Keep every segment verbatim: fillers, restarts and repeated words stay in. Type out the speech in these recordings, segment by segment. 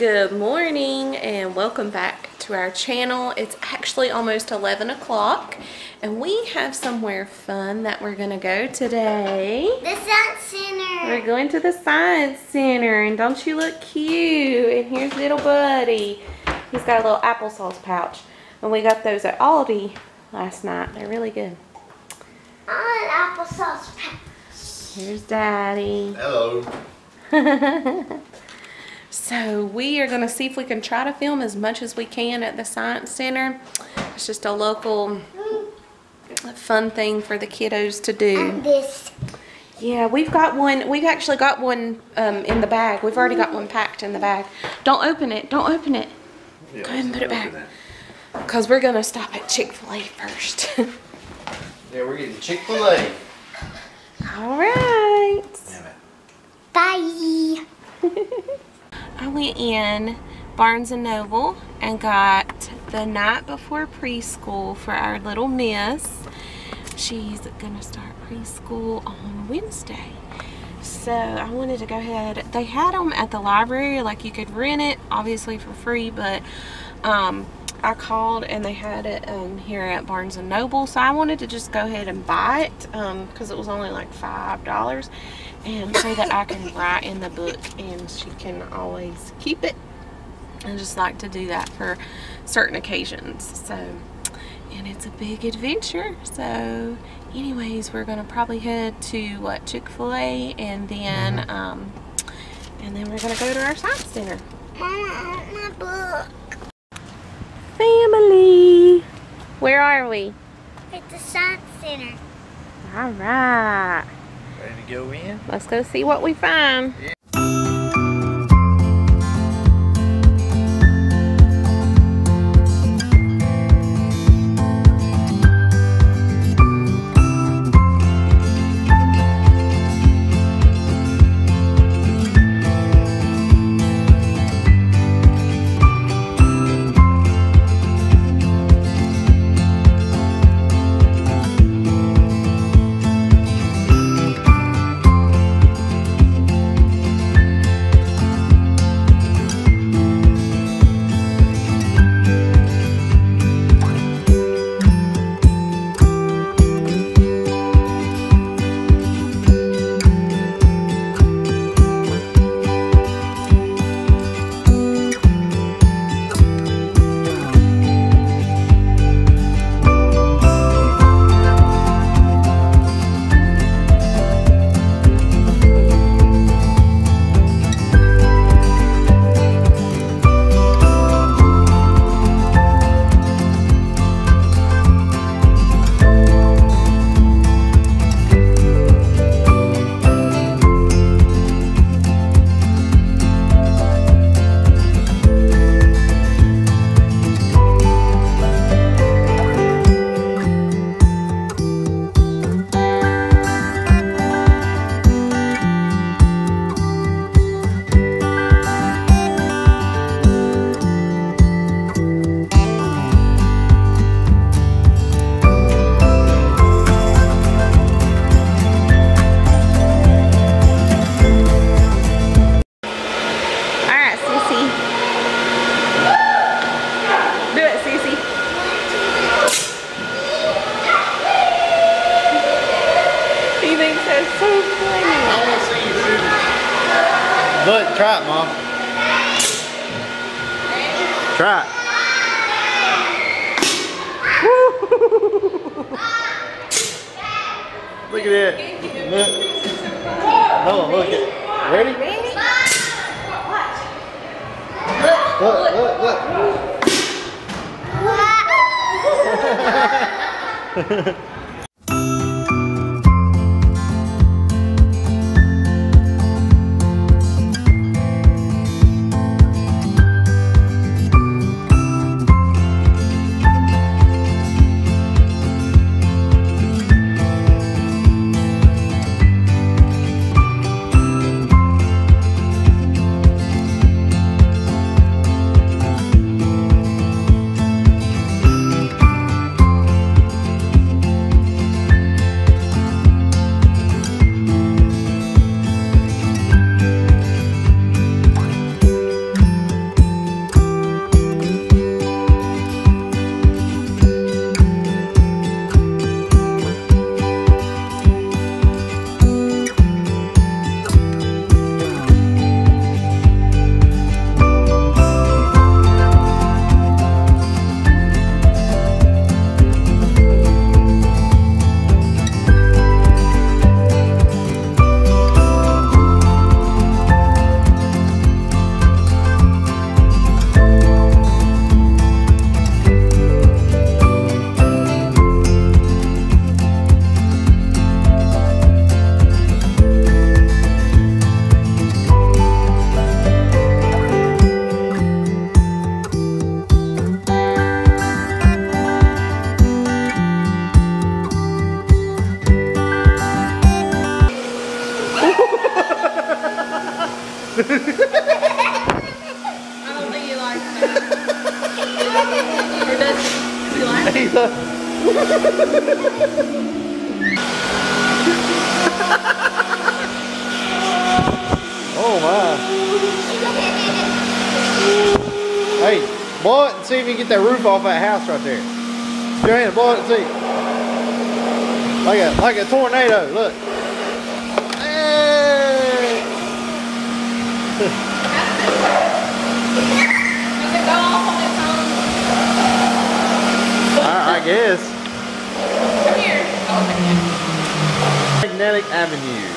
Good morning and welcome back to our channel. It's actually almost eleven o'clock and we have somewhere fun that we're gonna go today. The Science Center. We're going to the Science Center and don't you look cute? And here's little buddy. He's got a little applesauce pouch and we got those at Aldi last night. They're really good. I want an applesauce pouch. Here's Daddy. Hello. So we are going to see if we can try to film as much as we can at the Science Center. It's just a local fun thing for the kiddos to do. This. Yeah, we've got one. We've actually got one um, in the bag. We've already got one packed in the bag. Don't open it. Don't open it. Yeah, go ahead and put it back. Because we're going to stop at Chick-fil-A first. Yeah, we're getting Chick-fil-A. All right. Damn it. Bye. I went in Barnes and Noble and got the night before preschool for our little miss. She's gonna start preschool on Wednesday. So I wanted to go ahead. They had them at the library, like you could rent it obviously for free, but um, I called and they had it um, here at Barnes and Noble. So I wanted to just go ahead and buy it um, because it was only like five dollars. And so that I can write in the book and she can always keep it. I just like to do that for certain occasions. So, and it's a big adventure. So anyways, we're gonna probably head to what, Chick-fil-A, and then um, and then we're gonna go to our Science Center. Mama, I want my book. Family, where are we? At the Science Center. All right. Ready to go in? Let's go see what we find. Yeah. Try it, Mom. Try it. Look at that. Look. Hold on, look at it. Ready? Look, look, look, look. pizza. Oh my. Hey, blow it and see if you can get that roof off that house right there. Go ahead and blow it and see. Like a, like a tornado, look. I guess. Come here. Magnetic Avenue.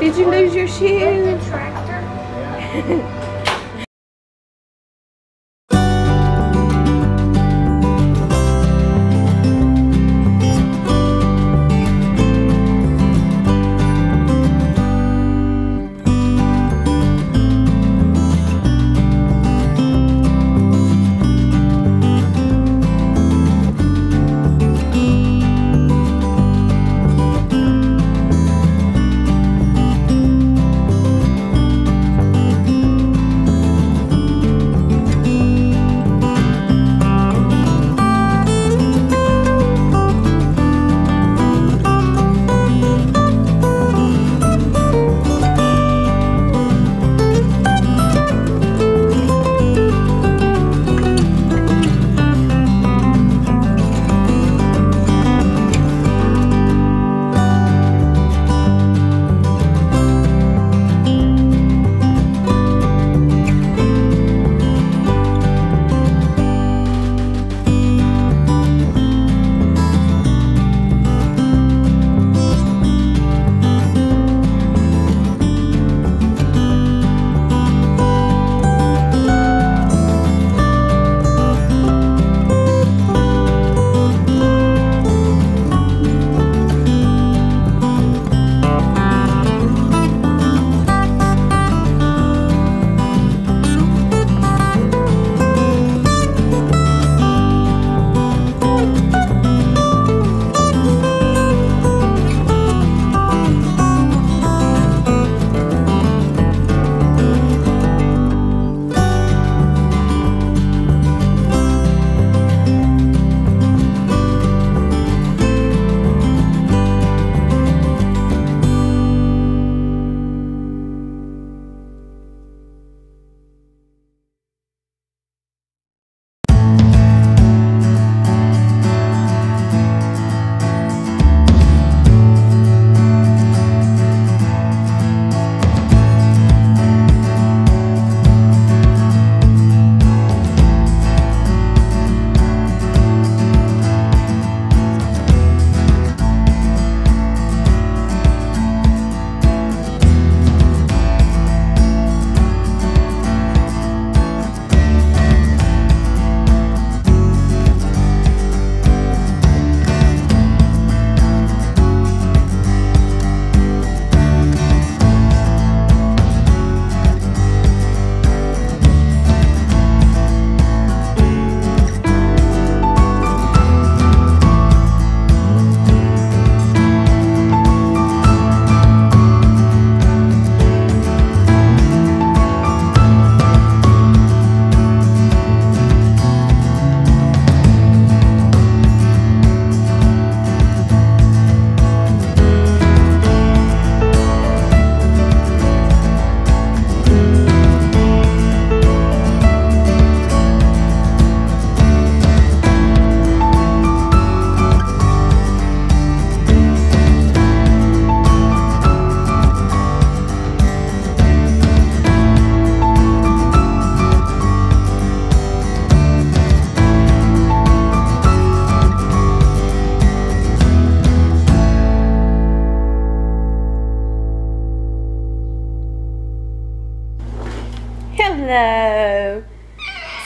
Did you lose your shoe? Tractor.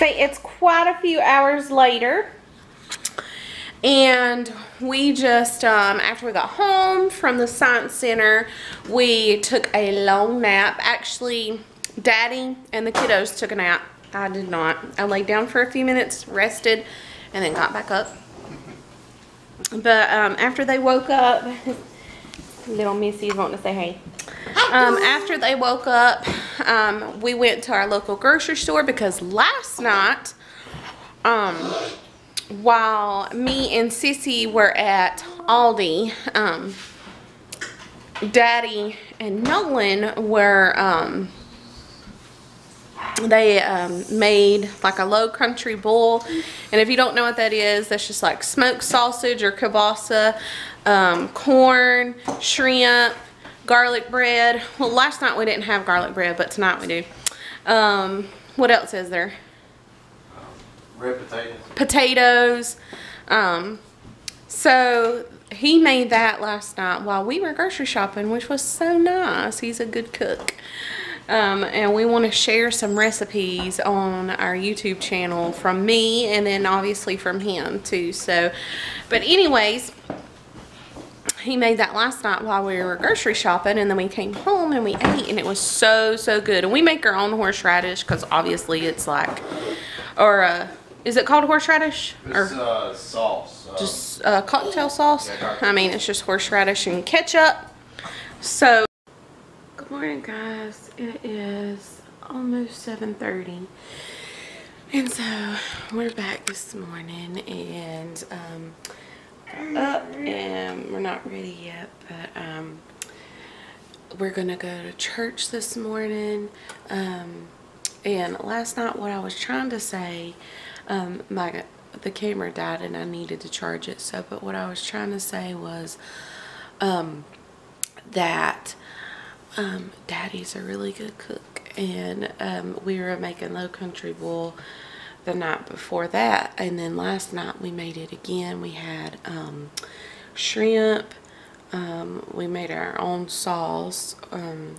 say it's quite a few hours later, and we just, um, after we got home from the science center, we took a long nap. Actually, Daddy and the kiddos took a nap. I did not. I laid down for a few minutes, rested, and then got back up. But um, after they woke up, little Missy's wanting to say hey. Um, after they woke up, um, we went to our local grocery store because last night, um, while me and Sissy were at Aldi, um, Daddy and Nolan were, um, they um, made like a low country bowl. And if you don't know what that is, that's just like smoked sausage or kielbasa, um, corn, shrimp, garlic bread. Well, last night we didn't have garlic bread, but tonight we do. Um, what else is there? Red potatoes. Potatoes. Um, so he made that last night while we were grocery shopping, which was so nice. He's a good cook. Um, and we want to share some recipes on our YouTube channel from me and then obviously from him too. So, but anyways, he made that last night while we were grocery shopping, and then we came home and we ate, and it was so, so good. And we make our own horseradish because obviously it's like, or uh, is it called horseradish? It's or uh, sauce. Uh, just uh, cocktail sauce. Yeah, cocktail. I mean, it's just horseradish and ketchup. So, good morning, guys. It is almost seven thirty. And so, we're back this morning, and um, up and we're not ready yet, but um we're gonna go to church this morning. Um and last night what I was trying to say, um my the camera died and I needed to charge it, so but what I was trying to say was um that um Daddy's a really good cook, and um we were making low country bowl the night before that, and then last night we made it again. We had um, shrimp, um, we made our own sauce, um,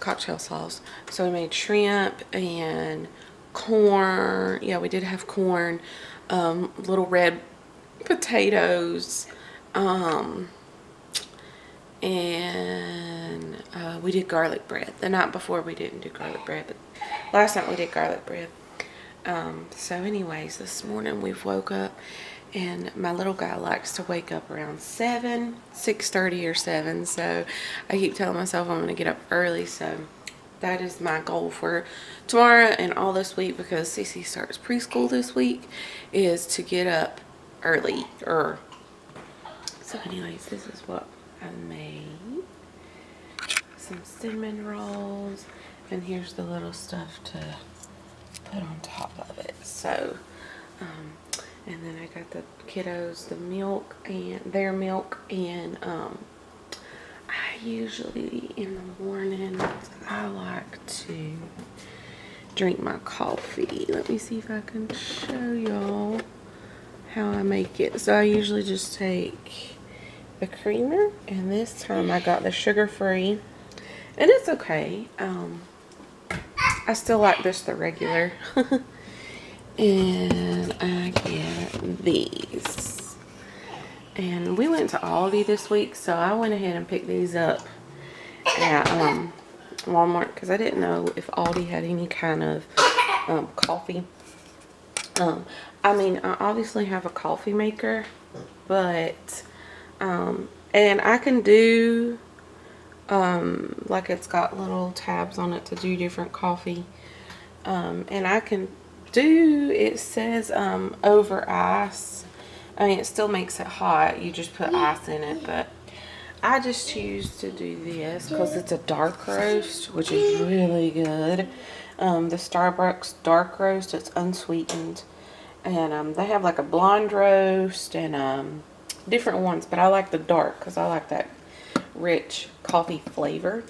cocktail sauce, so we made shrimp and corn. Yeah, we did have corn, um, little red potatoes, um, and uh, we did garlic bread. The night before we didn't do garlic bread, but last night we did garlic bread. Um, so anyways, this morning we've woke up, and my little guy likes to wake up around seven, six thirty or seven, so I keep telling myself I'm going to get up early, so that is my goal for tomorrow and all this week, because Cece starts preschool this week, is to get up early. Or so anyways, this is what I made. Some cinnamon rolls, and here's the little stuff to put on top of it. So um and then I got the kiddos the milk and their milk, and um I usually in the morning I like to drink my coffee. Let me see if I can show y'all how I make it. So I usually just take the creamer, and this time I got the sugar-free, and it's okay. um I still like this the regular. And I get these. And we went to Aldi this week, so I went ahead and picked these up at um, Walmart, because I didn't know if Aldi had any kind of um, coffee. Um, I mean, I obviously have a coffee maker, but, um, and I can do um like it's got little tabs on it to do different coffee, um and I can do, it says um over ice. I mean, it still makes it hot, you just put ice in it, but I just choose to do this because it's a dark roast, which is really good. Um the Starbucks dark roast, it's unsweetened, and um they have like a blonde roast and um different ones, but I like the dark because I like that rich coffee flavor,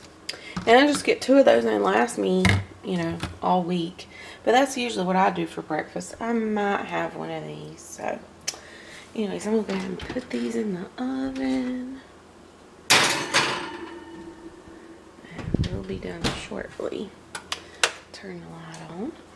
and I just get two of those and they last me, you know, all week. But that's usually what I do for breakfast. I might have one of these. So anyways, I'm gonna go ahead and put these in the oven, and we'll be done shortly. Turn the light on.